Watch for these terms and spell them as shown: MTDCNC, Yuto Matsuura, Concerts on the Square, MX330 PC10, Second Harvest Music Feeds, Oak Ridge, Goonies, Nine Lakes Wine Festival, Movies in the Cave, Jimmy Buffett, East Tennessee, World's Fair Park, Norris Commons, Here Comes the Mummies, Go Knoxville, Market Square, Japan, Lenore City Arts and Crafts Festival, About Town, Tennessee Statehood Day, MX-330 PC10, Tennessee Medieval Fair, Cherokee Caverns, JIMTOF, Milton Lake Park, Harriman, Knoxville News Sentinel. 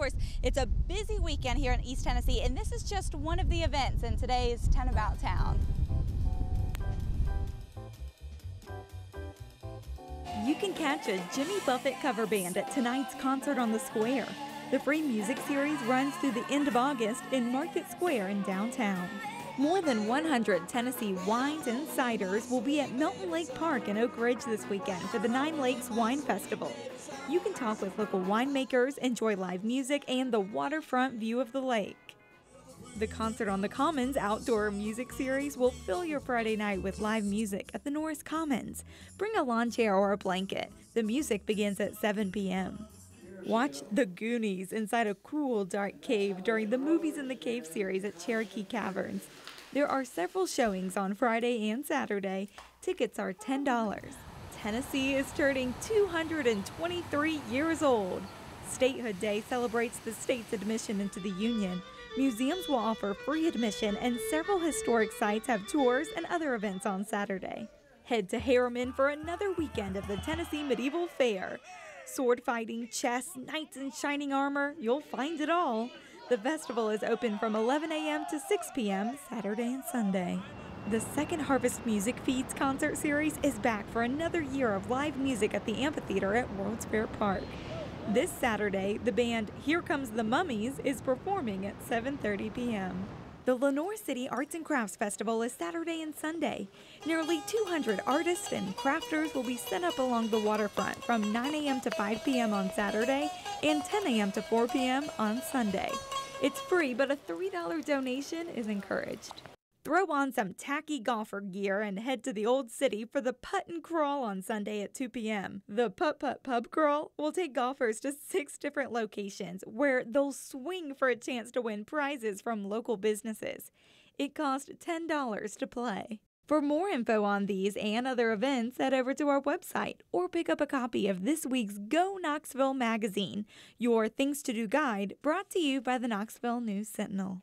course, it's a busy weekend here in East Tennessee, and this is just one of the events in today's 10 About Town. You can catch a Jimmy Buffett cover band at tonight's concert on the square. The free music series runs through the end of August in Market Square in downtown. More than 100 Tennessee wines and ciders will be at Milton Lake Park in Oak Ridge this weekend for the Nine Lakes Wine Festival. You can talk with local winemakers, enjoy live music, and the waterfront view of the lake. The Concert on the Commons outdoor music series will fill your Friday night with live music at the Norris Commons. Bring a lawn chair or a blanket. The music begins at 7 p.m. Watch The Goonies inside a cool, dark cave during the Movies in the Cave series at Cherokee Caverns. There are several showings on Friday and Saturday. Tickets are $10. Tennessee is turning 223 years old. Statehood Day celebrates the state's admission into the Union. Museums will offer free admission, and several historic sites have tours and other events on Saturday. Head to Harriman for another weekend of the Tennessee Medieval Fair. Sword fighting, chess, knights in shining armor, you'll find it all. The festival is open from 11 a.m. to 6 p.m. Saturday and Sunday. The Second Harvest Music Feeds concert series is back for another year of live music at the amphitheater at World's Fair Park. This Saturday, the band Here Comes the Mummies is performing at 7:30 p.m. The Lenore City Arts and Crafts Festival is Saturday and Sunday. Nearly 200 artists and crafters will be set up along the waterfront from 9 a.m. to 5 p.m. on Saturday and 10 a.m. to 4 p.m. on Sunday. It's free, but a $3 donation is encouraged. Throw on some tacky golfer gear and head to the Old City for the Putt and Crawl on Sunday at 2 p.m. The Putt-Putt Pub Crawl will take golfers to 6 different locations where they'll swing for a chance to win prizes from local businesses. It costs $10 to play. For more info on these and other events, head over to our website or pick up a copy of this week's Go Knoxville magazine, your Things to Do guide brought to you by the Knoxville News Sentinel.